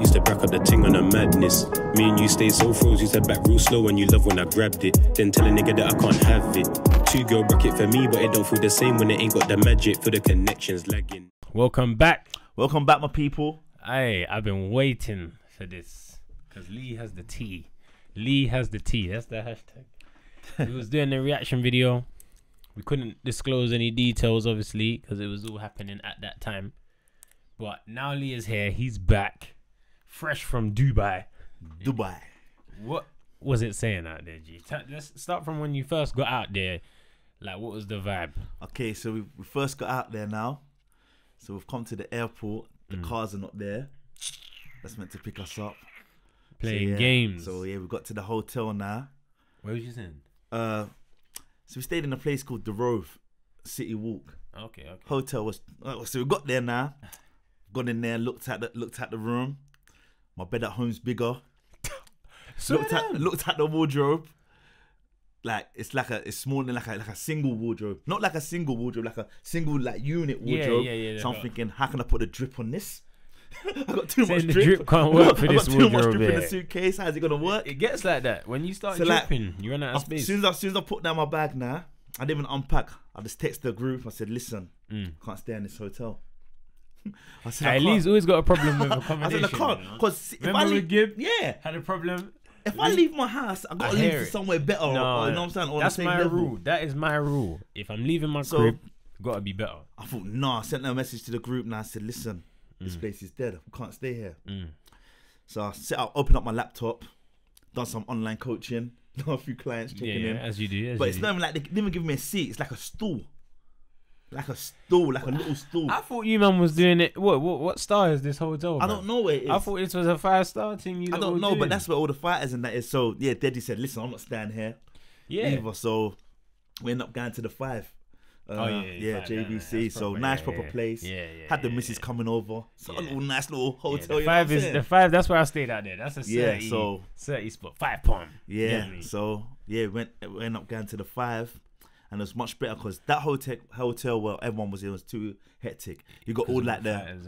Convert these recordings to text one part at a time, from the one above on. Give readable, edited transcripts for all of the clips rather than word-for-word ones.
Used to back up the ting on the madness. Me and you stayed so froze. Used to back real slow and you love when I grabbed it. Then tell a nigga that I can't have it. Two girl bracket for me, but it don't feel the same when it ain't got the magic. For the connections lagging. Welcome back. Welcome back, my people. Hey, I've been waiting for this. Because Lee has the tea. Lee has the tea. That's the hashtag. We was doing a reaction video. We couldn't disclose any details, obviously, because it was all happening at that time. But now Lee is here. He's back. Fresh from Dubai. Dubai. What was it saying out there, G? Let's start from when you first got out there. Like, what was the vibe? Okay, so we first got out there now. So we've come to the airport. The cars are not there. That's meant to pick us up. Playing games. So, yeah, we got to the hotel now. Where was you in? So we stayed in a place called the Rove City Walk. Okay. Hotel was... So we got there now. Got in there, looked at the room. My bed at home's bigger. Looked at the wardrobe. Like it's smaller than like a single wardrobe. Not like a single wardrobe, like a single unit wardrobe. Yeah, so I'm thinking, how can I put a drip on this? I got too much drip. Drip can't work for this wardrobe. I got too much drip in the suitcase. How's it gonna work? It gets like that when you start dripping. Like, you run out of space. As soon as I put down my bag now, I didn't even unpack. I just texted the group. I said, listen, I can't stay in this hotel. I said, hey, Lee's always got a problem with accommodation. I said, I can't, because if I leave, had a problem. If I leave my house, I gotta leave to somewhere better. No, you know what I'm saying? Or that's my rule. That is my rule. If I'm leaving my crib, gotta be better. I thought, nah. I sent a message to the group and I said, listen, this place is dead. I can't stay here. So I set up, opened up my laptop, done some online coaching, done a few clients checking in. As you do. But it's not even like they didn't even give me a seat. It's like a stool. Like a little stool. I thought you man was doing it. What star is this hotel? I don't know what it is. I thought this was a 5-star thing. I don't know, but that's where all the fighters and that is. So yeah, Deji said, listen, I'm not staying here. Yeah. Either. So we end up going to the 5. JVC. So proper, nice proper place. Yeah. Had the missus coming over. So a little nice little hotel. The five. That's where I stayed out there. That's a 30 spot. £5. Yeah. So yeah, we end up going to the 5. And it was much better because that hotel where everyone was in was too hectic. You got all like there.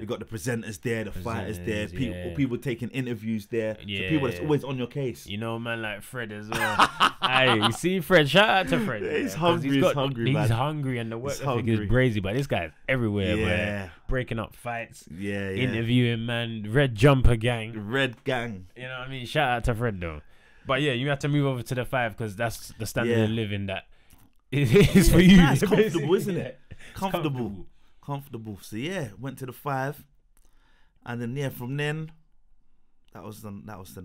You got the presenters there, the fighters there, people taking interviews there. Yeah, so people that's always on your case. You know, man, like Fred as well. Hey, you see Fred? Shout out to Fred. He's hungry. He's hungry, man. He's hungry and the work ethic is crazy. But this guy's everywhere, man. Breaking up fights. Yeah. Interviewing, man. Red jumper gang. Red gang. You know what I mean? Shout out to Fred though. But yeah, you have to move over to the 5 because that's the standard of living that. It is for you. Nice. It's comfortable, isn't it? Comfortable. So yeah, went to the 5, and then from then, that was the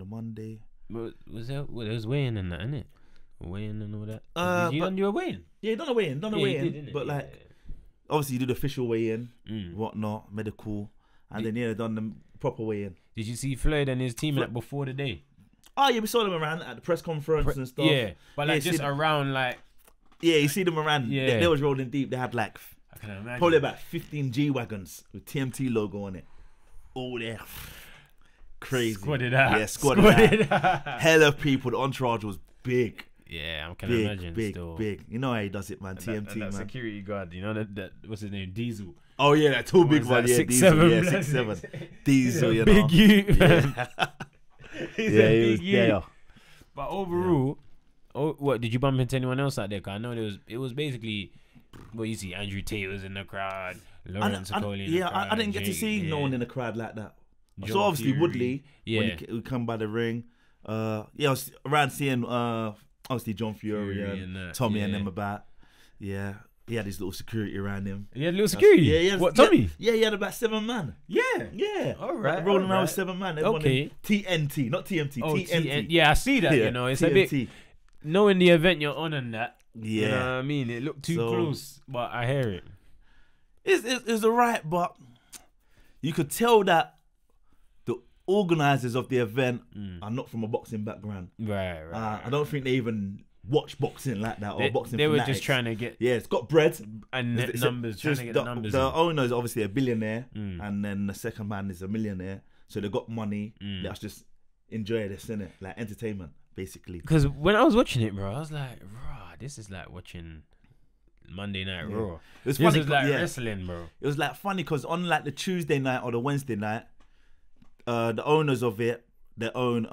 Monday. But there was weighing and that, innit? Weighing and all that. You done a weigh-in? Yeah, you done a weigh-in. But like, obviously you did official weigh-in, whatnot, medical, and then they done the proper weigh-in. Did you see Floyd and his team like before the day? Oh yeah, we saw them around at the press conference and stuff. Yeah, but like just around like. Yeah, you see them around. Yeah. They was rolling deep. They had like probably about 15 G-Wagons with TMT logo on it. All there. Crazy. Squatted out. Yeah, squatted out. Hella people. The entourage was big. Yeah, I can imagine. Big. You know how he does it, man. That security guard, you know, that what's his name? Diesel. Oh, yeah, that tall big one. Like, yeah, 6'7". Yeah, 6'7". Diesel, you know. Big U. Yeah, he was there. But overall... Oh, what did you bump into anyone else out there? Cause I know there was. It was basically, well, you see, Andrew Tate was in the crowd. Lawrence Okoli. Yeah, I didn't get to see no one in the crowd like that. So obviously Woodley. Yeah, when he come by the ring. I was around seeing obviously John Fury and Tommy and them about. Yeah, he had his little security around him. He had little security. What Tommy? Yeah, he had about 7 man. Yeah. All right. Rolling around with 7 man. Okay. TNT, not TMT. TNT. Yeah, I see that. You know, it's a bit. Knowing the event you're on and that, you know what I mean? It looked too close, but I hear it. It's alright, but you could tell that the organisers of the event are not from a boxing background. Right. I don't think they even watch boxing like that or boxing. They were just trying to get... Yeah, it's got bread. And numbers, trying to get the numbers. The owner is obviously a billionaire, and then the second man is a millionaire. So they got money. Let's just enjoy this, innit? Like entertainment. Basically, because when I was watching it, bro, I was like, "Raw, this is like watching Monday Night Raw." It was funny, this was like wrestling, bro. It was like funny because on like the Tuesday night or the Wednesday night, the owners of it, their own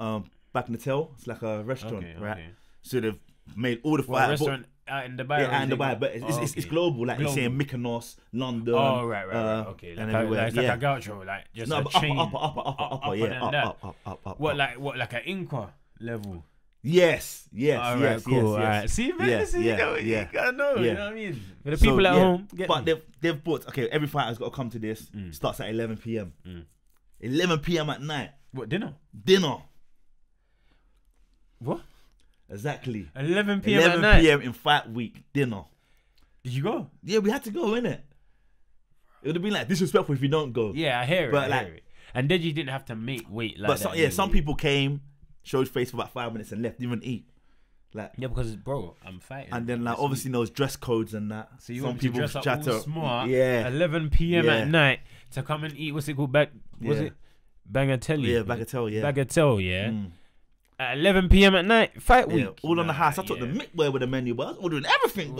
Bagatelle. It's like a restaurant, right? So they've made all the fighters. Out in Dubai, yeah, in Dubai, but it's global. Like you're saying Mykonos, London. Oh right. Okay, and everywhere. It's like a gaucho, like just a chain. Up. What like an Inca level? Yes. See, man, you gotta know. You know what I mean? For the people at home, but they've bought. Okay, every fighter's got to come to this. Starts at 11 p.m. 11 p.m. at night. What dinner? Dinner. What? Exactly. 11 p.m. at night. 11 p.m. in fight week, dinner. Did you go? Yeah, we had to go, innit? It would have been like disrespectful if you don't go. Yeah, I hear it. But like, and Deji didn't have to make weight like that. Yeah, some people came, showed face for about 5 minutes and left, didn't even eat. Like, yeah, because bro, I'm fighting. And then like obviously those dress codes and that. So you want to dress up all smart. Yeah. 11 p.m. at night to come and eat. What's it called? Bagatelle. Yeah, Bagatelle. Yeah. Bagatelle. Yeah. At 11 p.m. at night, fight week. All on the house. I took the micware with the menu, but I was ordering everything.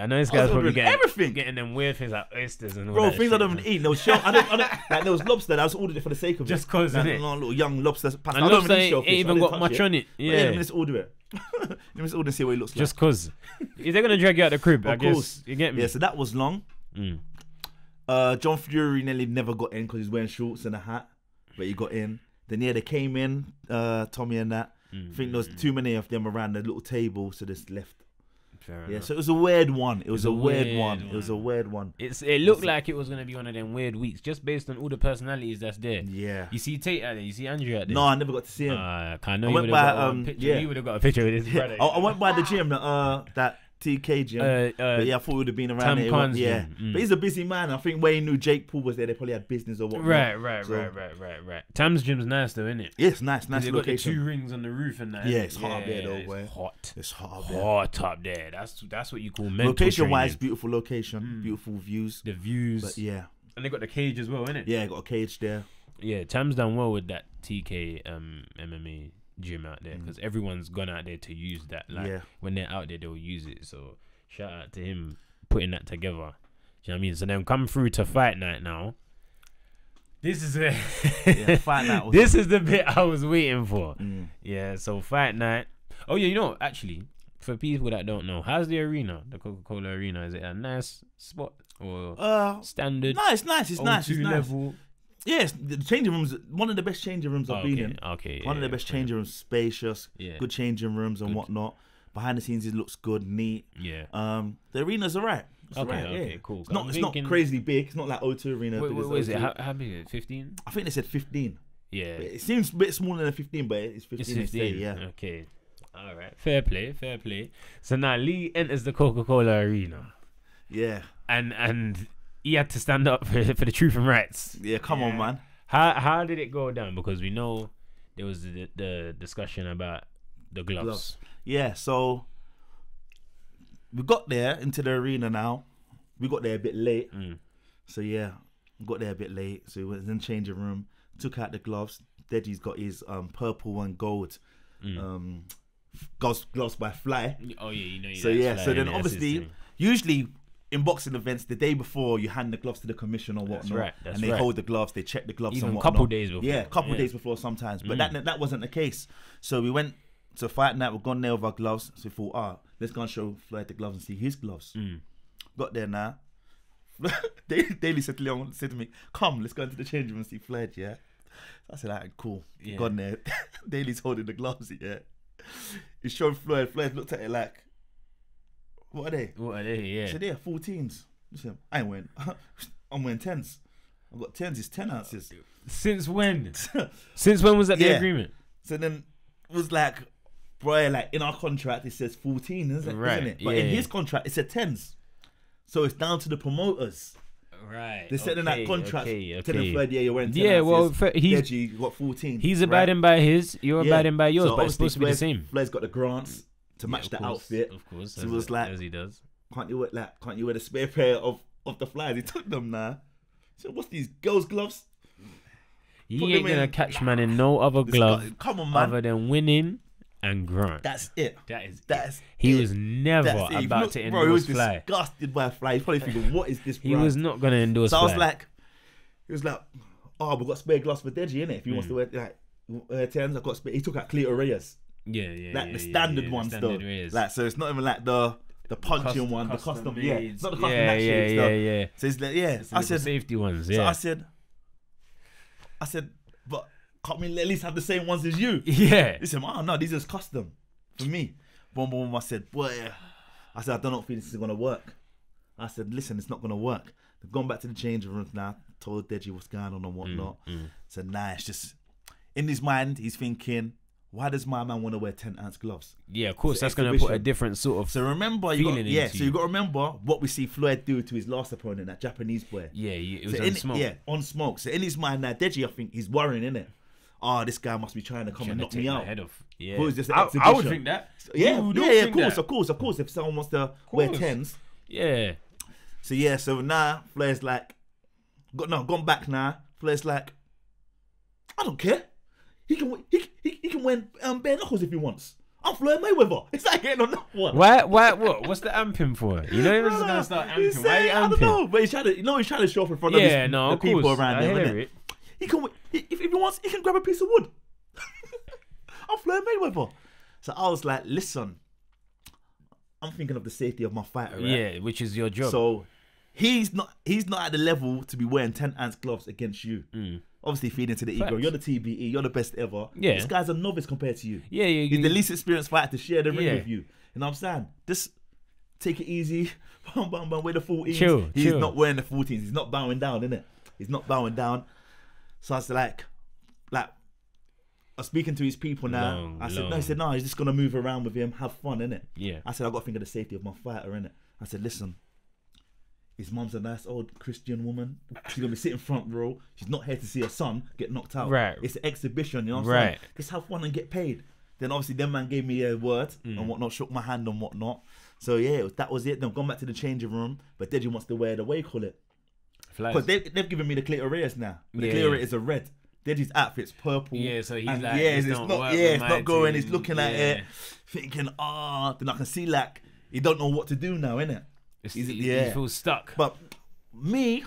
I know this guy's probably getting everything, getting them weird things like oysters and all that. Bro, things I don't even eat. No shell. Like there was lobster. I was ordering it for the sake of it. Just cause, isn't it? Little young lobster. I don't even eat shellfish. It even got much on it. Yeah, let me just order it. Let me just order and see what it looks like. Just cause. Is they gonna drag you out the crib? Of course. You get me? Yeah. So that was long. John Fury nearly never got in because he's wearing shorts and a hat, but he got in. Then yeah, they came in. Tommy and that. I think there was too many of them around the little table, so they just left. Fair enough. So it was a weird one. It was a weird one. It was a weird one. It looked like it was going to be one of them weird weeks, just based on all the personalities that's there. Yeah. You see Tate out there. You see Andrew out there. No, I never got to see him. I went by you would have got a picture with his brother. I went by the gym, that TK gym. But yeah, I thought we would have been around there. But he's a busy man. I think Wayne knew Jake Paul was there. They probably had business or what. Right. Tam's gym's nice though, isn't it? Yeah, it's nice. Nice location. Got the 2 rings on the roof and that. Yeah, it's hot up there though. It's hot up there. That's what you call mental Location-wise, beautiful location, beautiful views. The views. But yeah, and they got the cage as well, innit? Yeah, got a cage there. Yeah, Tam's done well with that TK MMA gym out there, because everyone's gone out there to use that. Like when they're out there, they'll use it. So shout out to him putting that together. Do you know what I mean? So then come through to fight night now. This is it. Fight night. Also. This is the bit I was waiting for. Yeah. So fight night. Oh yeah, you know actually, for people that don't know, how's the arena? The Coca-Cola Arena. Is it a nice spot or standard? No, it's nice. It's nice. It's level. Nice. Yes, the changing rooms, one of the best changing rooms I've been in. One of the best changing rooms, spacious, good changing rooms and whatnot. Behind the scenes, it looks good, neat. Yeah. The arena's alright. Okay, cool. It's not crazy big. It's not like O2 Arena. What is it? How big is it? 15? I think they said 15. Yeah. But it seems a bit smaller than 15, but it's 15. It's 15. Okay. All right. Fair play. Fair play. So now Lee enters the Coca-Cola Arena. Yeah. And he had to stand up for the truth and rights. Yeah, come on, man. How did it go down? Because we know there was the discussion about the gloves. Yeah, so we got there into the arena now. We got there a bit late. So yeah, we got there a bit late. So we went in the changing room, took out the gloves. Deji's got his purple and gold gloves by Fly. Oh yeah, you know. So yeah, so then obviously, usually in boxing events, the day before, you hand the gloves to the commissioner or whatnot, and they hold the gloves, they check the gloves, even a couple days before. Yeah, a couple days before sometimes, but that wasn't the case. So we went to fight night. We've gone there with our gloves. So we thought, let's go and show Floyd the gloves and see his gloves. Got there now. Daley said to Leon, said to me, "Come, let's go into the change room and see Floyd." Yeah, so I said, "Alright, cool." Yeah. Gone there. Daley's holding the gloves. Yeah, he showed Floyd. Floyd looked at it like, "What are they? What are they?" Yeah. So they're 14s. Listen, I ain't wearing. I'm wearing 10s. I've got 10s. It's 10 ounces. Since when? Since when was that the agreement? So then it was like, bro, like in our contract it says 14, isn't it? But in his contract it said 10s. So it's down to the promoters. Right. They said in that contract, telling Fred, yeah, you're wearing 10 ounces. Well, Deji got 14. He's abiding by his. You're abiding by yours. So but it's supposed to be the same. Fred's got the grants to match the outfit, of course. So it was like, as he does, can't you wear the spare pair of the Flies? He took them now. So what's these girls' gloves? You ain't gonna catch man in no other glove. Come on, man. Other than winning and grunt. That's it. That is it. He was never about to endorse Fly. Bro, he was disgusted by Fly. He's probably thinking, what is this? He was not gonna endorse Fly. So I was like, he was like, oh, we've got spare gloves for Deji, innit? If he wants to wear, like, tens, I've got spare. He took out Cleto Reyes. Yeah, yeah. Like, the standard ones, the standard though. Like, so it's not even like the punching one, the custom, yeah. It's not the custom that shit stuff. Yeah. So it's like, yeah. It's the safety ones, yeah. So I said, but can't we at least have the same ones as you? Yeah. He said, oh, no, these are custom for me. Boom. I said, boy, I said, I don't think this is going to work. I said, listen, it's not going to work. They've gone back to the changing rooms now, told Deji what's going on and whatnot. Said, nah, it's just, in his mind, he's thinking, why does my man want to wear 10-ounce gloves? Yeah, of course, that's going to put a different sort of So you got to remember what we see Floyd do to his last opponent, that Japanese boy. Yeah, it was on smoke. Yeah, on smoke. So in his mind now, Deji, I think he's worrying, innit? Oh, this guy must be trying to come and knock me out. Yeah. I would think that. Yeah, of course. If someone wants to wear 10s. Yeah. So yeah, so now Floyd's like, gone back now. Floyd's like, I don't care. He can win bare knuckles if he wants. I'm Floyd Mayweather. It's like getting on that one. What's the amping for? You know he's gonna start amping. I don't know, but he's trying to he's trying to show off in front of the people around him, isn't it? He can if he wants, he can grab a piece of wood. I'm Floyd Mayweather. So I was like, listen, I'm thinking of the safety of my fighter, right? Yeah, which is your job. So he's not at the level to be wearing 10-ounce gloves against you. Obviously feeding to the ego. You're the TBE. You're the best ever. Yeah. This guy's a novice compared to you. Yeah, yeah. He's the least experienced fighter to share the ring with you. You know what I'm saying? Just take it easy. Wear the 14s. Chill, he's not wearing the 14s. He's not bowing down, innit? He's not bowing down. So I was like, I was speaking to his people now. He said, no, he's just gonna move around with him, have fun, innit? Yeah. I said, I got to think of the safety of my fighter, innit? I said, listen. His mum's a nice old Christian woman. She's gonna be sitting front row. She's not here to see her son get knocked out. Right. It's an exhibition, you know what I'm saying? Just have fun and get paid. Then obviously them man gave me a word and whatnot, shook my hand and whatnot. So yeah, that was it. Then I've gone back to the changing room, but Deji wants to wear the because they've given me the Cleto Reyes now. But the Cleto Reyes are red. Deji's outfit's purple. Yeah, so he's like, yeah, it's not going. He's looking at it, thinking, ah. Then I can see like he don't know what to do now, innit? He feels stuck. But me,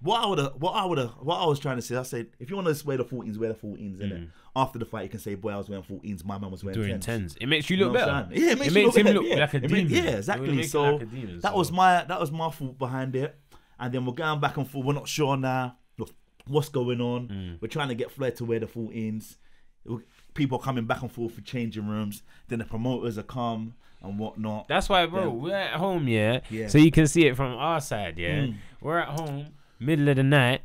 what I was trying to say, I said, if you want to wear the 14s, wear the 14s, innit? After the fight, you can say, boy, I was wearing 14s, my man was wearing 10s. It makes you look better. Yeah, it makes him look like a demon. Yeah, exactly. So like that was my thought behind it. And then we're going back and forth. We're not sure now. Look, what's going on? We're trying to get Floyd to wear the 14s. People are coming back and forth for changing rooms. Then the promoters are calm and whatnot. That's why, bro, we're at home, so you can see it from our side, We're at home, middle of the night,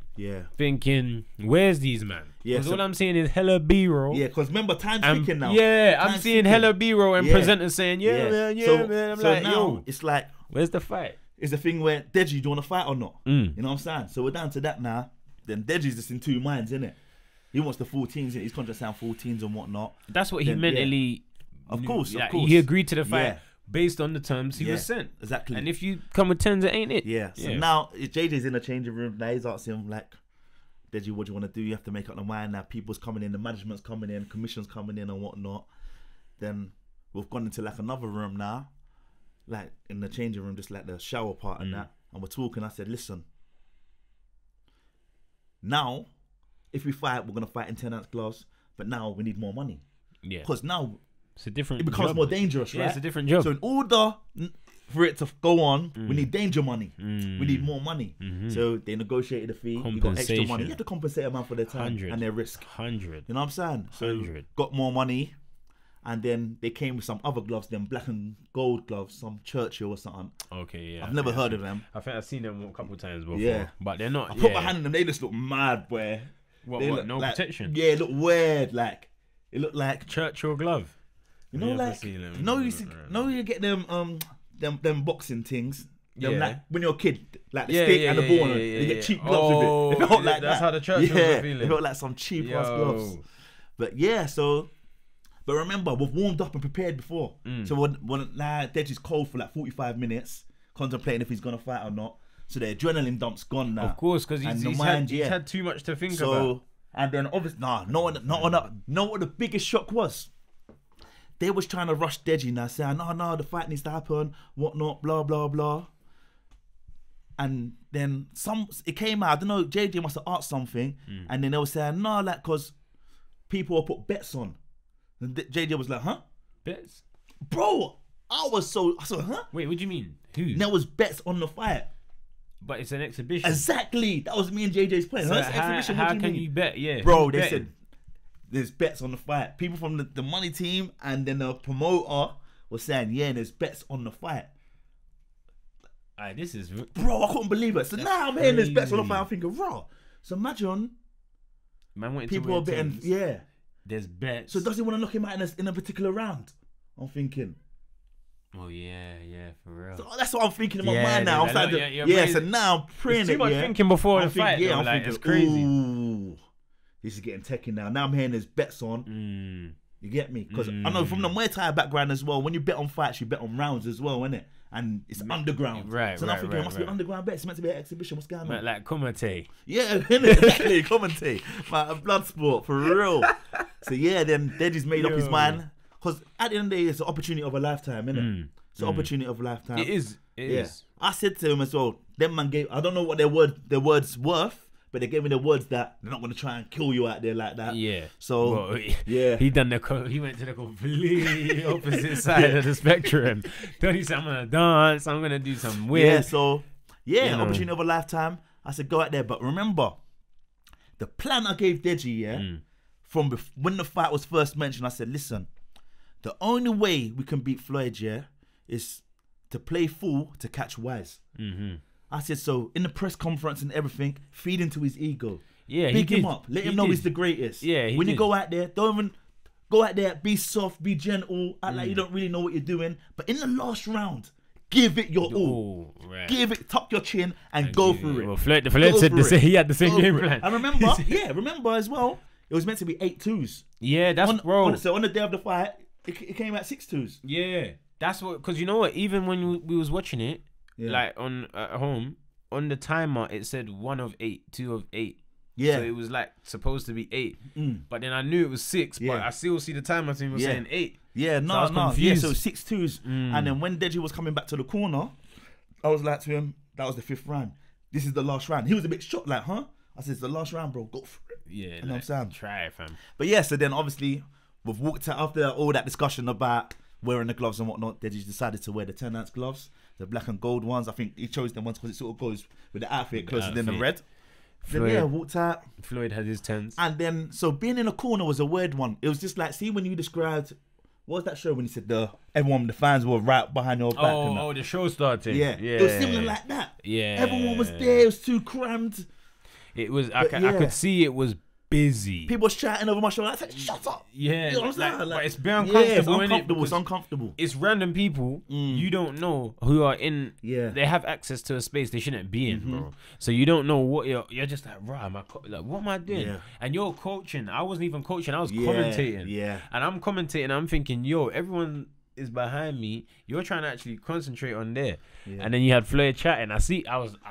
thinking, where's these man? Because all I'm seeing is hella B-roll. Yeah, because remember, time's ticking now. Yeah, I'm seeing hella B-roll and presenters saying, man. I'm like, yo. It's like, where's the fight? It's the thing where, Deji, do you want to fight or not? You know what I'm saying? So we're down to that now. Then Deji's just in two minds, innit? He wants the 14s, innit? He's contract signed 14s and whatnot. That's what he mentally... Of course. He agreed to the fight based on the terms he was sent. Exactly. And if you come with 10s, it ain't it. Yeah. So now JJ's in the changing room. Now he's asking him like, Deji, what do you want to do? You have to make up the mind. Now people's coming in, the management's coming in, commission's coming in and whatnot. Then we've gone into like another room now, like in the changing room, just like the shower part and that. And we're talking. I said, listen, now if we fight, we're gonna fight in 10-ounce gloves. But now we need more money. Yeah. Because now it's a different job. It becomes more dangerous, right? Yeah, it's a different job. So in order for it to go on, we need danger money. We need more money. So they negotiated a fee. You got extra money. You have to compensate a man for their time and their risk. 100. You know what I'm saying? So 100. Got more money. And then they came with some other gloves, them black and gold gloves, some Churchill or something. Okay, yeah. I've never heard of them. I think I've seen them a couple times before. Yeah. But they're not. I put my hand in them. They just look mad, boy. What? No protection? Yeah, it looked weird. Like, it looked like Churchill glove. You know, like, you get them boxing things. Like, when you're a kid, like the stick and the ball, you get cheap gloves with it. It felt like that's how the Churchill was feeling. It felt like some cheap ass gloves. But yeah, so, but remember, we've warmed up and prepared before. So now Deji's cold for like 45 minutes, contemplating if he's gonna fight or not. So the adrenaline dump's gone now. Of course, because he's had too much to think about. And then obviously, know what the biggest shock was. They was trying to rush Deji now, saying, no, the fight needs to happen, whatnot, blah, blah, blah. And Then it came out. I don't know. JJ must have asked something, and then they were saying no, like because people will put bets on. And JJ was like, huh? Bets, bro. I said, huh? Wait, what do you mean? Who? There was bets on the fight. But it's an exhibition. Exactly. That was me and JJ's play. So how can you bet? Yeah, bro. They said there's bets on the fight. People from the money team and then the promoter were saying, yeah, there's bets on the fight. Right, this is bro, I couldn't believe it. So that's now I'm hearing this bets on the fight. I'm thinking, raw. So imagine, man, people are betting. Yeah, there's bets. So does he want to knock him out in a particular round? I'm thinking. Oh yeah, yeah, for real. So that's what I'm thinking in my mind now. I'm like, yeah, so now I'm praying too much thinking before the fight. Yeah, I'm thinking, it's crazy. Ooh, this is getting techie now. Now I'm hearing there's bets on. You get me? Because I know from the Muay Thai background as well, when you bet on fights, you bet on rounds as well, innit? And it's underground. Right, so now I'm thinking, it must be an underground bet. It's meant to be an exhibition. What's going on? Like Kumite. Yeah, exactly, Kumite. Like blood sport, for real. So yeah, then Deji's made up his mind. Because at the end of the day, it's an opportunity of a lifetime, innit? It's an opportunity of a lifetime. It is. It is. I said to him as well, them man gave, I don't know what their words worth, but they gave me the words that they're not going to try and kill you out there like that. Yeah. So, well, yeah. He went to the completely opposite side of the spectrum. Don't he say, I'm going to dance, I'm going to do some weird. Yeah, so, yeah, opportunity of a lifetime. I said, go out there. But remember, the plan I gave Deji, yeah, from when the fight was first mentioned, I said, listen, the only way we can beat Floyd, yeah, is to play fool to catch wise. I said, so in the press conference and everything, feed into his ego. Yeah, Big him up. Let him know he's the greatest. Yeah, when you go out there, don't even go out there, be soft, be gentle, act like you don't really know what you're doing. But in the last round, give it your all. Right. Give it, tuck your chin and go for it. Well, Floyd said he had the same game plan. I remember, remember as well, it was meant to be 8-2s. Yeah, that's so on the day of the fight, it came out 6-2s. Yeah, that's what. Because you know what? Even when we was watching it, like on at home, on the timer it said 1 of 8, 2 of 8. Yeah. So it was like supposed to be 8, but then I knew it was 6. Yeah. But I still see the timer thing was saying 8. Yeah, no, so I was confused. Yeah, so 6-2s. And then when Deji was coming back to the corner, I was like to him, "That was the 5th round. This is the last round." He was a bit shocked, like, "Huh?" I said, "It's the last round, bro. Go for it." Yeah, and like, I'm saying, try it, fam. But yeah, so then obviously. We've walked out after all that discussion about wearing the gloves and whatnot. They just decided to wear the 10-ounce gloves, the black and gold ones. I think he chose them ones because it sort of goes with the outfit closer than the red. Floyd, then yeah, walked out. Floyd had his 10s. And then, so being in a corner was a weird one. It was just like, see when you described, what was that show when you said the fans were right behind your back? Oh, the show started. Yeah, yeah. It was similar like that. Yeah. Everyone was there. It was too crammed. It was, I could see it was busy. People shouting over my shoulder. I said, "Shut up!" Yeah, you know what I'm like, but it's very uncomfortable. Yeah, it's uncomfortable. It's random people you don't know who are in. Yeah, they have access to a space they shouldn't be in, bro. So you don't know what you're just like, "Right, what am I doing?" Yeah. And you're coaching. I wasn't even coaching. I was commentating. Yeah, and I'm commentating. I'm thinking, "Yo, everyone is behind me. You're trying to actually concentrate on there." Yeah. And then you had Floyd chatting. I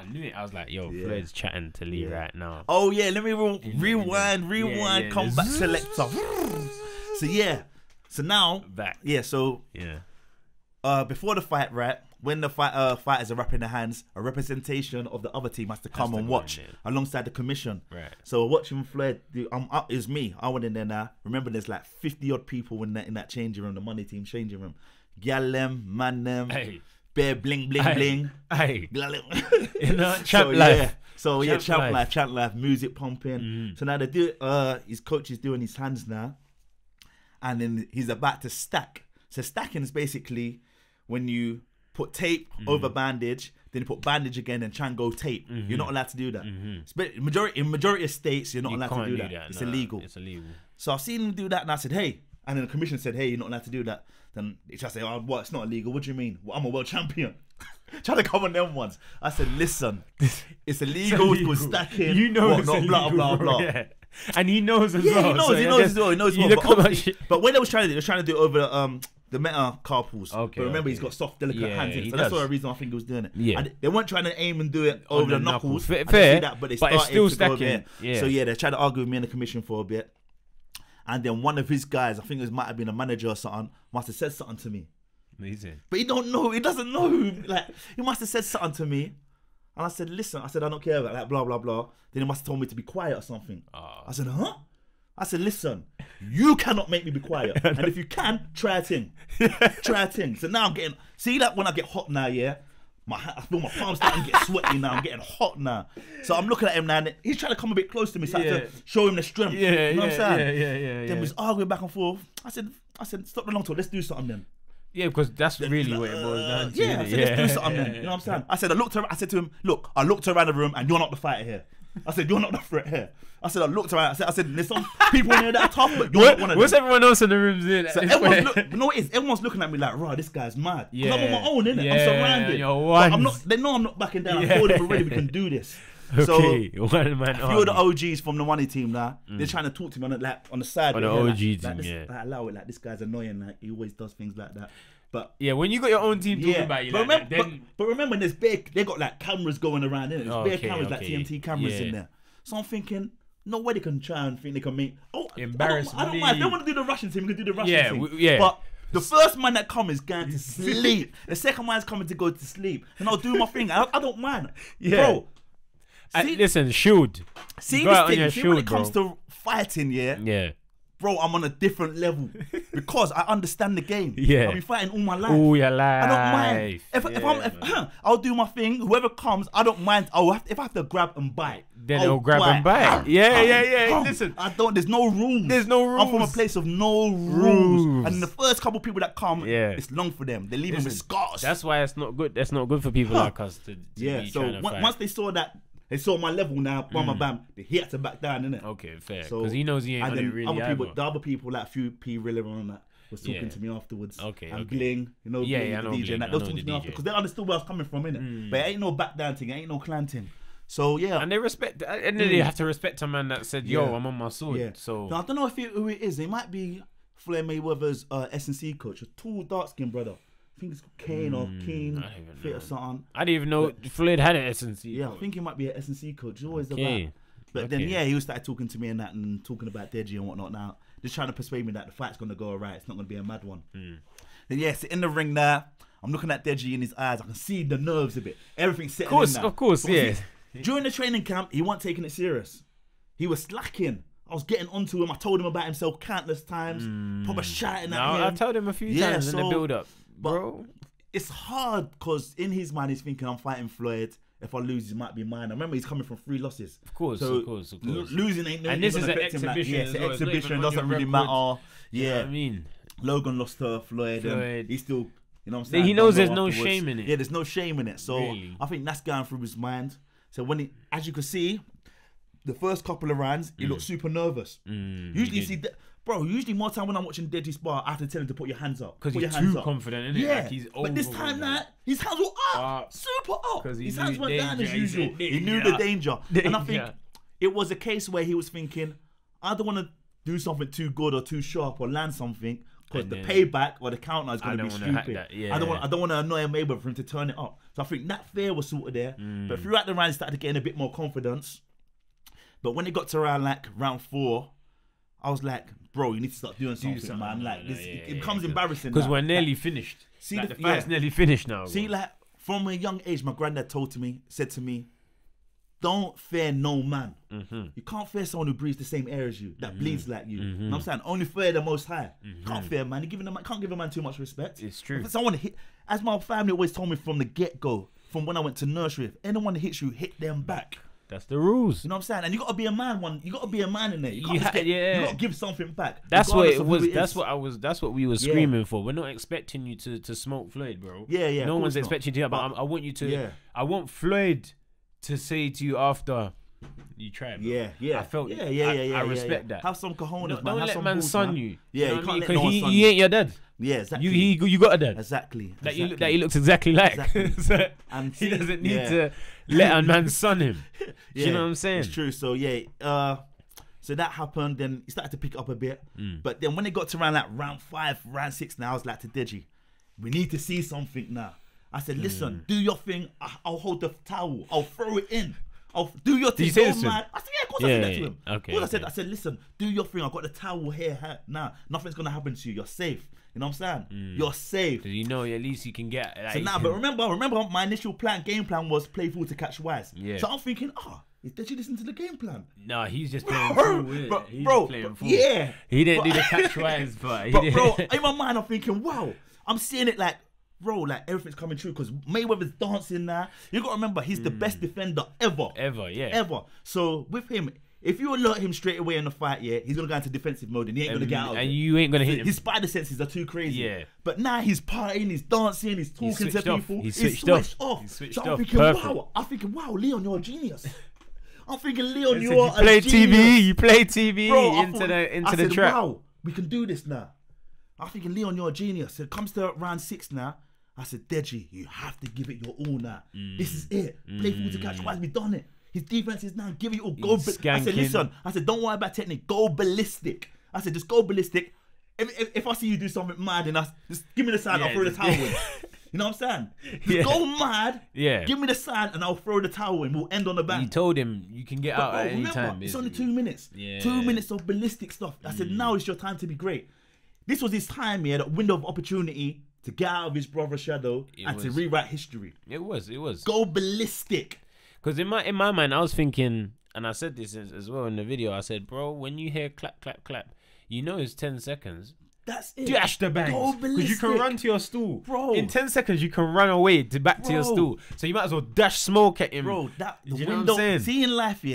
knew it. I was like, yo, Floyd's chatting to Lee right now. Oh yeah, let me rewind, come back, selector. So yeah, so now back. Yeah, so yeah. Before the fight, right, when the fighters are wrapping their hands, a representation of the other team has to come and watch alongside the commission. Right. So watching Floyd, is me. I went in there now. Remember, there's like 50-odd people in that changing room, the money team changing room. Gyalem, manem, bear bling bling bling. Hey. You know, champ life. Yeah. So champ life, champ life, music pumping. So now they do. His coach is doing his hands now, and then he's about to stack. So stacking is basically when you put tape over bandage, then you put bandage again and try and go tape. You're not allowed to do that. In majority of states, you're not allowed to do that. It's illegal. It's illegal. So I've seen him do that and I said, hey. And then the commission said, hey, you're not allowed to do that. Then they try to say, oh, what? It's not illegal. What do you mean? Well, I'm a world champion. Try to come on them ones. I said, listen, it's illegal. It's stacking. You know it's illegal. Blah, blah, blah. Yeah. And he knows as well. He knows as well. But when they were trying to do it over the metacarpals, but remember he's got soft, delicate hands. So that's the reason I think he was doing it. Yeah, and they weren't trying to aim and do it over the knuckles. Fair, that, but it's still stacking. Yeah. So yeah, they tried to argue with me and the commission for a bit, and then one of his guys, I think it might have been a manager or something, must have said something to me. Amazing. But he doesn't know. Like he must have said something to me, And I said, listen, I said, I don't care about that, blah, blah, blah. Then he must have told me to be quiet or something. I said, huh? I said, listen, you cannot make me be quiet. And if you can, try a thing. Try a thing. So now I'm getting, see that when I get hot now, yeah? I feel my palms starting to get sweaty now. I'm getting hot now. So I'm looking at him now, and he's trying to come a bit close to me, so I have to show him the strength. You know what I'm saying? Then we was arguing back and forth. I said, stop the long talk, let's do something then. Yeah, because that's really what it was. I said, let's do something then. You know what I'm saying? I said to him, look, I looked around the room and you're not the fighter here. I said, you're not the threat here. I said, I looked around. I said, there's some people in here that are tough, but you're not one of them. What's everyone else in the room doing? So you know what it is? Everyone's looking at me like, rah, this guy's mad. Yeah. I'm on my own, innit? Yeah, I'm surrounded. But I'm not, they know I'm not backing down. Yeah. I told them already, we can do this. Okay, so a few of the OGs from the money team now, they're trying to talk to me on the side. Like, this guy's annoying. Like, he always does things like that. But yeah, when you got your own team talking about you, but remember, there's big. They got like cameras going around in it. There's big cameras, like TMT cameras in there. So I'm thinking, no way they can try and think they can make. Oh, embarrassing! I don't mind. If they want to do the Russian team, we can do the Russian team. But the first man that comes is going to sleep. The second man's coming to go to sleep, and I'll do my thing. I don't mind, bro. Listen, shield. See this thing. See when it comes to fighting, bro, I'm on a different level because I understand the game. Yeah. I've been fighting all my life. All your life. I don't mind. I'll do my thing. Whoever comes, I don't mind. If I have to grab and bite, then I'll grab and bite. Listen, I don't. There's no rules. There's no rules. I'm from a place of no rules. And the first couple of people that come, it's long for them. They leave them with scars. That's why it's not good. That's not good for people like us. So once they saw that. They saw my level now, bam, bam. He had to back down, innit? Okay, fair. Because he knows he ain't gonna really the other people, like Few P Riller and that, was talking to me afterwards. Okay. Gling, you know, DJ and that. They was talking to me after because they understood where I was coming from, innit? But it ain't no back down thing, it ain't no clan thing. So yeah. And they respect, and then they have to respect a man that said, yo, I'm on my sword. Yeah. So now, I don't know who it is. They might be Floyd Mayweather's S&C coach, a tall, dark-skinned brother. I think it's called Kane or Keen, Fit or something. I didn't even know Floyd had an S&C. Yeah, I think he might be an S&C coach. He's always about. But then, he was started talking to me and that, and talking about Deji and whatnot. Now, just trying to persuade me that the fight's gonna go alright. It's not gonna be a mad one. Then so in the ring there, I'm looking at Deji in his eyes. I can see the nerves a bit. Everything's setting in. Of course. During the training camp, he wasn't taking it serious. He was slacking. I was getting onto him. I told him about himself countless times. Proper shouting at him. I told him a few times in the build-up. But it's hard because in his mind he's thinking, I'm fighting Floyd. If I lose, it might be mine. I remember he's coming from 3 losses. Of course. Losing ain't no. And this is an exhibition. Yes, an exhibition doesn't really matter. Yeah, you know what I mean, Logan lost to Floyd. He's still, you know what I'm saying. He knows there's no shame in it. Yeah, there's no shame in it. So really? I think that's going through his mind. So when he, as you can see, the first couple of rounds, he looked super nervous. Usually, you see that. Bro, usually more time when I'm watching Deji spar, I have to tell him to put your hands up. Because he's too confident, isn't it? Yeah. Like he's but this time that his hands were up, super up. His hands went down as usual. He knew the danger. And I think it was a case where he was thinking, I don't want to do something too good or too sharp or land something because the payback or the counter is going to be stupid. I don't want to annoy Mayweather for him to turn it up. So I think that fear was sort of there. But throughout the round, he started getting a bit more confidence. But when it got to round 4, I was like, bro, you need to start doing something, man. Like, it becomes embarrassing. Because we're nearly finished. See, the fight's nearly finished now. See, like, from a young age, my granddad said to me, don't fear no man. You can't fear someone who breathes the same air as you, that bleeds like you. You know what I'm saying? Only fear the Most High. Can't fear man. Can't give a man too much respect. It's true. If someone hit, as my family always told me from the get-go, from when I went to nursery, if anyone hits you, hit them back. That's the rules. You know what I'm saying? And you gotta be a man. You gotta be a man in there. You can't you gotta give something back. That's what it was. That's what we were screaming for. We're not expecting you to smoke Floyd, bro. Yeah. No one's expecting you to. But I want you to. Yeah. I want Floyd to say to you after you try. Bro. Yeah. I felt. Yeah. I respect that. Have some cojones, man. Don't let man son you. Yeah. You can't let no one son you. He ain't your dad. Yeah, exactly. You got a dad. Exactly. That he looks exactly like. Exactly. So and he doesn't need to let a man son him. You know what I'm saying? It's true. So so that happened. Then he started to pick up a bit. But then when it got to round 5, round 6, now I was like to Deji, we need to see something now. I said, listen, do your thing. I'll hold the towel. I'll throw it in. Do your thing. I said, yeah, of course I said that to him. Okay, I said, listen, do your thing. I've got the towel here. Now, nothing's going to happen to you. You're safe. You know what I'm saying? You're safe. So you know at least you can get... Like, so now, but remember my initial game plan was play full to catch wise. Yeah. So I'm thinking, did you listen to the game plan? No, he's just playing full. Bro, yeah. He didn't do the catch wise, but in my mind, I'm thinking, wow, I'm seeing it like, bro, like everything's coming true because Mayweather's dancing now. You got to remember, he's the best defender ever. Ever. So with him, if you alert him straight away in the fight, he's going to go into defensive mode and he ain't going to get out of it. And you ain't going to hit him. His spider senses are too crazy. But now he's partying, he's dancing, he's talking to people. He's switched off. So I'm thinking, wow. Leon, you're a genius. I'm thinking, Leon, you are a genius. You play TV bro, into the trap. Wow, we can do this now. I'm thinking, Leon, you're a genius. So it comes to round 6 now. I said, Deji, you have to give it your all now. This is it. Play full to catch wise. We've done it. His defense is now. Give it all. Go. I said, listen. I said, don't worry about technique. Go ballistic. I said, just go ballistic. If I see you do something mad, then just give me the sign. I'll throw the towel in. You know what I'm saying? Go mad. Give me the sign, and I'll throw the towel in. We'll end on the back. You told him you can get out at any time. It's only 2 minutes. 2 minutes of ballistic stuff. I said, now is your time to be great. This was his time here, that window of opportunity to get out of his brother's shadow and to rewrite history. It was. Go ballistic. Because in my mind, I was thinking, and I said this as well in the video, I said, bro, when you hear clap, clap, clap, you know it's 10 seconds. That's it. Dash the bangs. Because you can run to your stool. Bro. In 10 seconds, you can run away back to your stool. So you might as well dash smoke at him. Bro, you know what I'm saying? See, in life,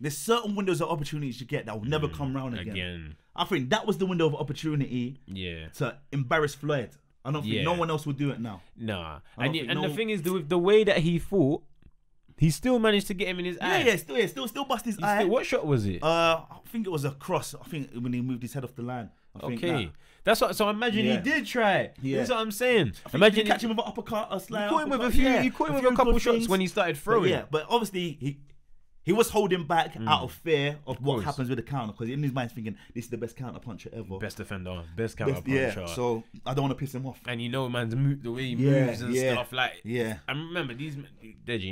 there's certain windows of opportunities you get that will never come round again. I think that was the window of opportunity to embarrass Floyd. I don't think no one else would do it now. Nah. And the thing is, with the way that he fought, he still managed to get him in his eye. Still bust his eye. What shot was it? I think it was a cross. I think when he moved his head off the line. I think that's what. So imagine he did try. That's what I'm saying. Imagine catch him with an uppercut, a slam. He caught him with a couple shots when he started throwing. But but obviously he was holding back out of fear of what happens with the counter, because in his mind's thinking, this is the best counter puncher ever. Best defender, best counter puncher. So I don't want to piss him off. And you know, man's the way he moves and stuff. And remember, Deji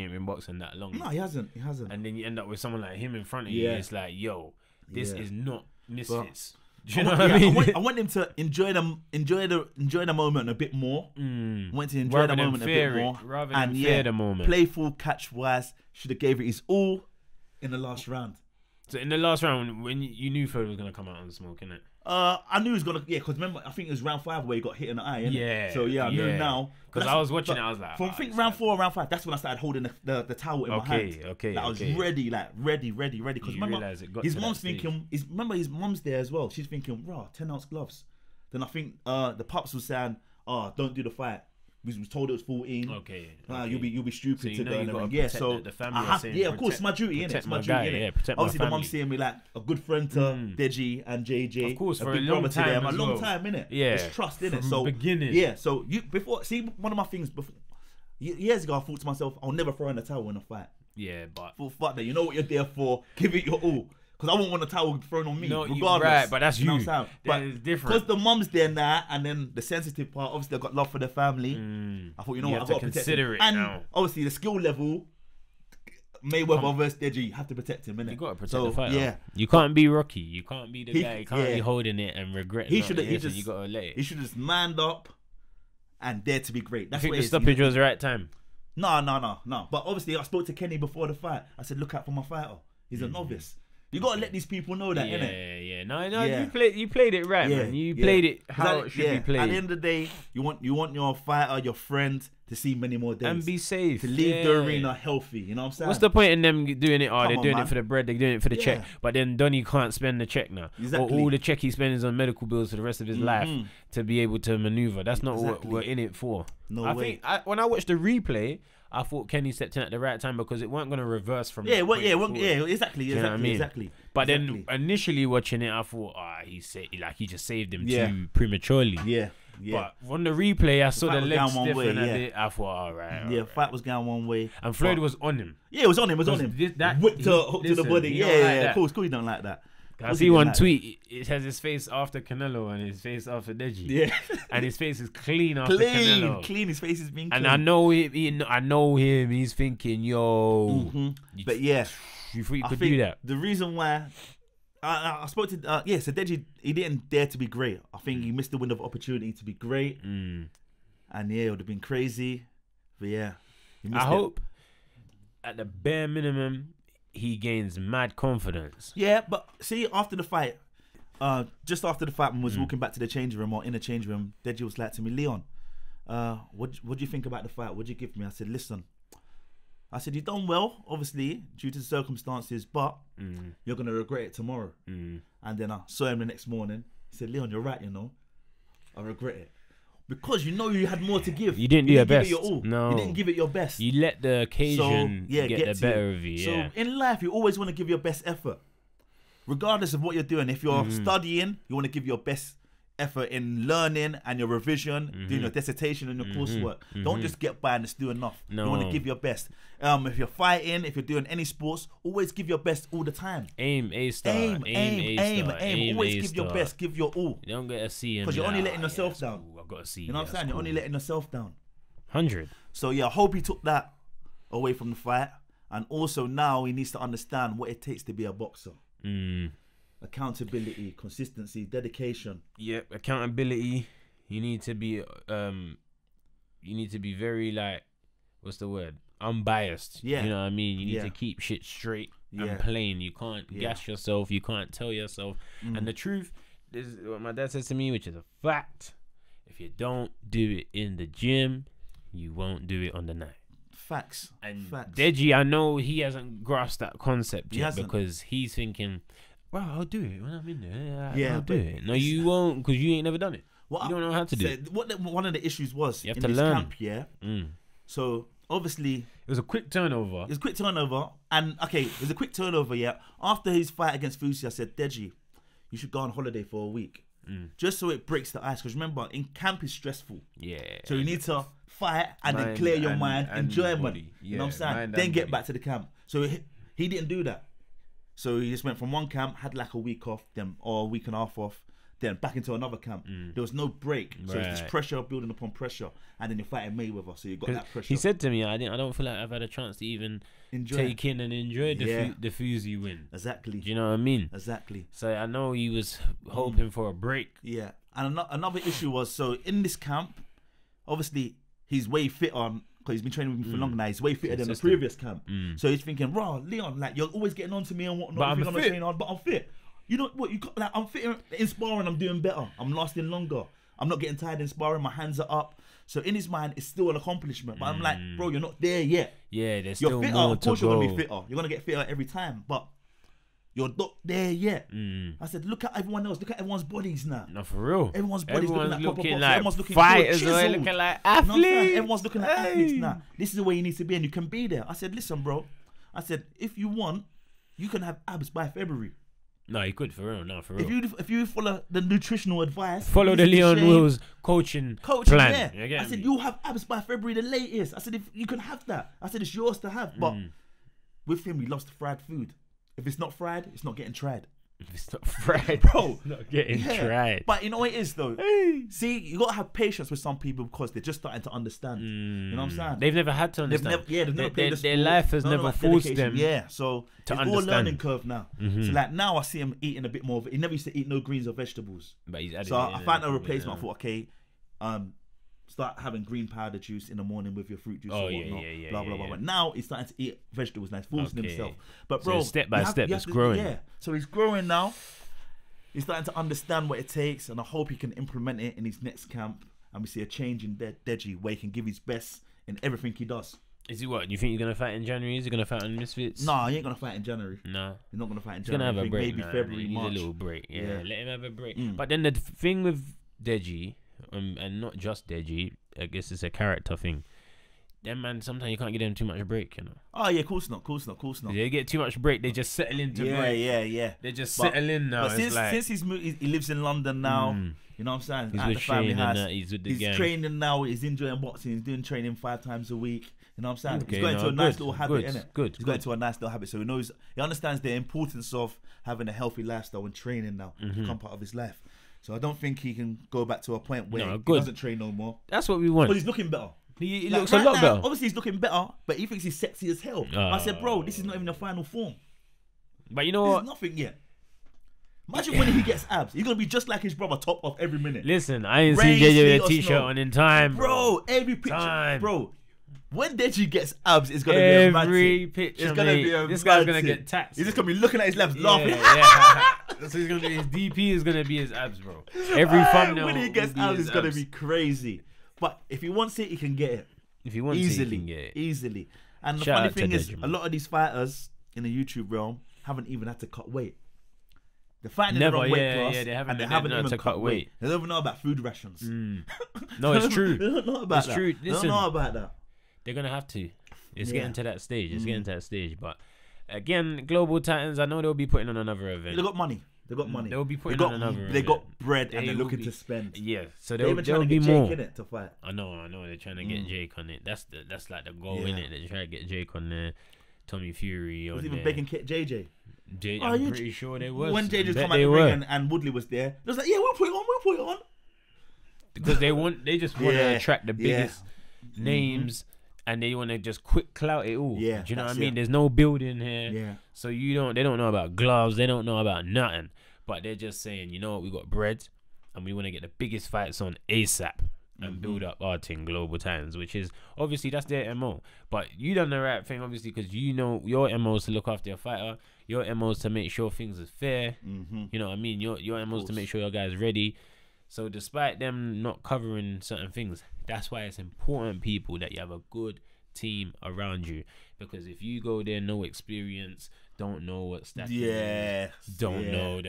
ain't been boxing that long. No, he hasn't. And then you end up with someone like him in front of you. It's like, yo, this is not Misfits. Do you know what I mean? I want him to enjoy the moment a bit more. Want to enjoy the moment a bit more, rather than fear the moment. Playful, catch wise. Should have gave it his all. In the last round. So in the last round, when you knew Fred was going to come out and smoke, innit? I knew he was going to, because remember, I think it was round 5 where he got hit in the eye, innit? So I knew now. Because I was watching it, I was like, I think round 4 or round 5, that's when I started holding the towel in my hand. Like, I was ready, like, ready. Because remember, his mom's thinking, remember his mom's there as well. She's thinking, raw, 10-ounce gloves. Then I think the pups were saying, don't do the fight. We was told it was 14. You'll be stupid so to go and so the family of course, it's my duty, innit? It's my duty, obviously, the mum's seeing me like a good friend to Deji and JJ. Of course, for a long time, innit? It's trust, innit? So beginning, So one of my things before years ago, I thought to myself, I'll never throw in the towel in a fight. But for fuck that, you know what you're there for. Give it your all. Because I wouldn't want a towel thrown on me, regardless. Right, but that's you. But it's different. Because the mum's there now, and then the sensitive part, obviously I've got love for the family. I thought, you know what, I've got to consider it. And obviously the skill level, Mayweather versus Deji, you have to protect him, innit? You got to protect the fighter. You can't be Rocky. You can't be the guy currently holding it and regretting it. You got to let it. He should just manned up and dare to be great. That's the stoppage was the right time. No. But obviously I spoke to Kenny before the fight. I said, look out for my fighter. He's a novice. You gotta let these people know that, innit? No, you played it right, man. You played it how it should be played. At the end of the day, you want your fighter, your friend, to see many more days and be safe. To leave the arena healthy, you know what I'm saying? What's the point in them doing it? They're doing it for the bread, they're doing it for the check. But then Donnie can't spend the check now. Exactly. Or all the check he spends is on medical bills for the rest of his life to be able to maneuver. That's not what we're in it for. No way. When I watched the replay, I thought Kenny stepped in at the right time because it weren't going to reverse from exactly. But then initially watching it, I thought, he just saved him too prematurely. But on the replay, I saw the legs different. I thought, fight was going one way. And Floyd was on him. It was on him. Whipped hook to the body. Cool. You don't like that. I see one tweet. It has his face after Canelo and his face after Deji. And his face is clean after Canelo. Clean. His face is being clean. And I know him. He's thinking, yo. But you thought you could do that? The reason why I spoke to so Deji, he didn't dare to be great. I think he missed the window of opportunity to be great, and yeah, it would have been crazy. But yeah, he missed it. I hope at the bare minimum he gains mad confidence. Yeah, but see, after the fight, just after the fight, when I was walking back to the changing room or in the changing room, Deji was like to me, Leon, what do you think about the fight? What do you give me? I said, listen. I said, you've done well, obviously, due to the circumstances, but you're going to regret it tomorrow. And then I saw him the next morning. He said, Leon, you're right, you know. I regret it. Because you know you had more to give. You didn't do your best. You didn't give it your best. You let the occasion get the better of you. Yeah. So in life, you always want to give your best effort. Regardless of what you're doing, if you're studying, you want to give your best effort in learning and your revision, doing your dissertation and your coursework. Don't just get by and just do enough. No. You want to give your best. If you're fighting, if you're doing any sports, always give your best all the time. Aim, A-star. Aim, aim. Always give your best, give your all. You don't get a C in because you're only letting yourself down. I've got a C. You know what I'm saying? You're only letting yourself down. 100. So yeah, I hope he took that away from the fight. And also now he needs to understand what it takes to be a boxer. Accountability, consistency, dedication. Yeah, accountability. You need to be very, like, what's the word? Unbiased. Yeah. You know what I mean? You need to keep shit straight and plain. You can't gas yourself, you can't tell yourself. And the truth is what my dad says to me, which is a fact. If you don't do it in the gym, you won't do it on the night. Facts. And facts. Deji, I know he hasn't grasped that concept yet because he's thinking, well, I'll do it when I'm in there. I'll do it. No, you won't, because you ain't never done it. You don't know how to do it. What one of the issues was, you have to learn. Camp, so obviously it was a quick turnover. It was a quick turnover, and okay, it was a quick turnover. Yeah, after his fight against Fousey, I said, Deji, you should go on holiday for a week, just so it breaks the ice. Because remember, in camp is stressful. Yeah. So you need to fight and then clear your mind, enjoy money. You know what I'm saying? Then get back to the camp. So he didn't do that. So he just went from one camp, had like a week off, then or a week and a half off, then back into another camp. There was no break, so it's just pressure building upon pressure, and then you're fighting Mayweather, so you got that pressure. He said to me, I don't feel like I've had a chance to even take in and enjoy the Fousey win. Exactly. Do you know what I mean? Exactly. So I know he was hoping for a break. Yeah, and another issue was, so in this camp, obviously he's way fit on. He's been training with me for long now. He's way fitter than the previous camp. So he's thinking, "Raw, Leon, like you're always getting on to me and whatnot. But I'm fit. You know what? You got like I'm fit in sparring. I'm doing better. I'm lasting longer. I'm not getting tired in sparring. My hands are up. So in his mind, it's still an accomplishment. But I'm like, bro, you're not there yet. Yeah, there's still fitter. More to go. Of course, you're gonna be fitter. You're gonna get fitter every time, but you're not there yet." I said, look at everyone else. Look at everyone's bodies now. No, for real. Everyone's bodies looking like everyone's looking fighters, looking like athletes. You know, everyone's looking like athletes now. This is the way you need to be, and you can be there. I said, listen, bro. I said, if you want, you can have abs by February. No, you could, for real. No, for real. If you follow the nutritional advice, follow the Leon Wills coaching plan. Yeah. I said, you'll have abs by February, the latest. I said, if you can have that. I said, it's yours to have. But with him, we lost fried food. If it's not fried, it's not getting tried. If it's not fried, bro, it's not getting tried. But you know what it is though? See, you got to have patience with some people because they're just starting to understand. You know what I'm saying? They've never had to understand. Their life has never forced them. Yeah, so it's all learning curve now. So like now I see him eating a bit more. He never used to eat no greens or vegetables. But he's added, so I found a replacement. I thought, okay, start having green powder juice in the morning with your fruit juice or whatnot. But now he's starting to eat vegetables now. He's forcing himself. But bro, so step by step, it's growing. Yeah. So he's growing now. He's starting to understand what it takes, and I hope he can implement it in his next camp. And we see a change in Deji where he can give his best in everything he does. Is he what? You think you're gonna fight in January? Is he gonna fight on Misfits? No, he ain't gonna fight in January. No, he's not gonna fight in January. He's gonna have a break. Maybe February, March. He needs a little break. Yeah, let him have a break. But then the thing with Deji. And not just Deji, I guess it's a character thing. Them man, sometimes you can't give them too much break, you know. Oh yeah, course not. They get too much break, they just settle into break. Yeah. They just settle in now. But since he's moved, he lives in London now. You know what I'm saying? He's at the family house. He's with the gang. He's training now. He's enjoying boxing. He's doing training 5 times a week. You know what I'm saying? Okay, he's going to a nice little habit, innit? He's going to a nice little habit. So he knows, he understands the importance of having a healthy lifestyle and training now. Become part of his life. So I don't think he can go back to a point where he doesn't train no more. That's what we want. But he's looking better. He looks a lot better. Obviously, he's looking better, but he thinks he's sexy as hell. I said, bro, this is not even the final form. But you know what? There's nothing yet. Imagine when he gets abs. He's going to be just like his brother, top off every minute. Listen, I ain't seen JJ with a t-shirt on in time. Bro, every picture. Bro, when Deji gets abs, it's going to be a mad thing. It's going to be a This guy's going to get taxed. He's just going to be looking at his labs, laughing. Yeah. That's what he's going to do. His DP is going to be his abs, bro. Every thumbnail. When he gets abs, it's going to be crazy. But if he wants it, he can get it. If he wants it, he can get it. Easily. And the funny thing is, a lot of these fighters in the YouTube realm haven't even had to cut weight. They're fighting in the wrong weight class, and they haven't even cut weight. They don't even know about food rations. Mm. No, it's true. They don't know about that. It's true. Listen, they don't know about that. They're going to have to. It's getting to that stage. It's getting to that stage. But again, Global Titans, I know they'll be putting on another event. They've got money. They've got money. They'll be putting on another event. They got bread and they're looking to spend. Yeah. So they'll be trying to get Jake in it to fight. I know. They're trying to get Jake on it. That's like the goal, isn't it? They're trying to get Jake on there. Tommy Fury. Was even begging JJ. I'm pretty sure they were. When JJ's come out the ring and Woodley was there, they was like, yeah, we'll put it on. Because they just want to attract the biggest names and they want to just quick clout it all. Yeah, do you know what I mean? There's no building here. Yeah. So they don't know about gloves, they don't know about nothing. But they're just saying, you know what, we got bread and we want to get the biggest fights on ASAP and build up our team, Global Titans, which is obviously that's their MO. But you done the right thing, obviously, because you know your MO is to look after your fighter. Your MO is to make sure things is fair. You know what I mean? Your MO is to make sure your guy's ready. So despite them not covering certain things, that's why it's important, people, that you have a good team around you. Because if you go there, no experience, don't know what's that. Yeah. Don't know.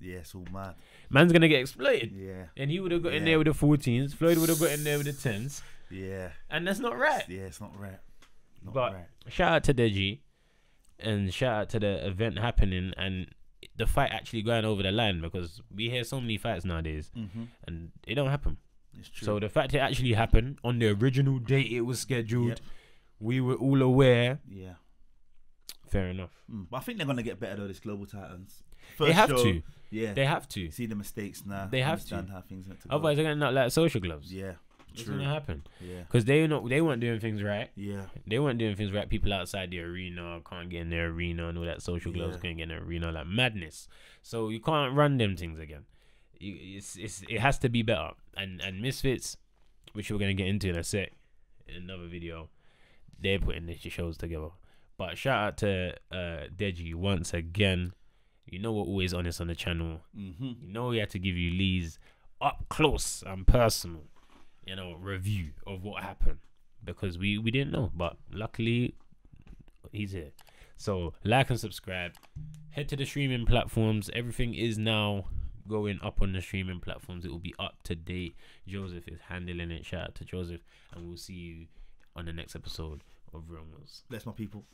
Yeah, it's all mad. Man's gonna get exploited. Yeah. And he would have got in there with the 14s. Floyd would have got in there with the 10s. Yeah. And that's not right. Yeah, it's not right. But shout out to Deji, and shout out to the event happening and the fight actually going over the line, because we hear so many fights nowadays and it don't happen. It's true. So the fact it actually happened on the original date it was scheduled, we were all aware. Yeah. Fair enough. But I think they're gonna get better though, this Global Titans. They have to. Yeah. They have to. See the mistakes now. They have to. How things meant to go. Otherwise, they're going to not like social gloves. Yeah. It's going to happen. Yeah. Because they weren't doing things right. Yeah. They weren't doing things right. People outside the arena can't get in the arena and all that. Social gloves can't get in the arena. Like madness. So you can't run them things again. It has to be better. And Misfits, which we're going to get into in a sec, in another video, they're putting these shows together. But shout out to Deji once again. You know we're always honest on the channel. You know we had to give you Lee's up close and personal, you know, review of what happened, because we didn't know, but luckily he's here. So like and subscribe. Head to the streaming platforms. Everything is now going up on the streaming platforms. It will be up to date. Joseph is handling it. Shout out to Joseph, and we'll see you on the next episode of Real Wheels. Bless my people.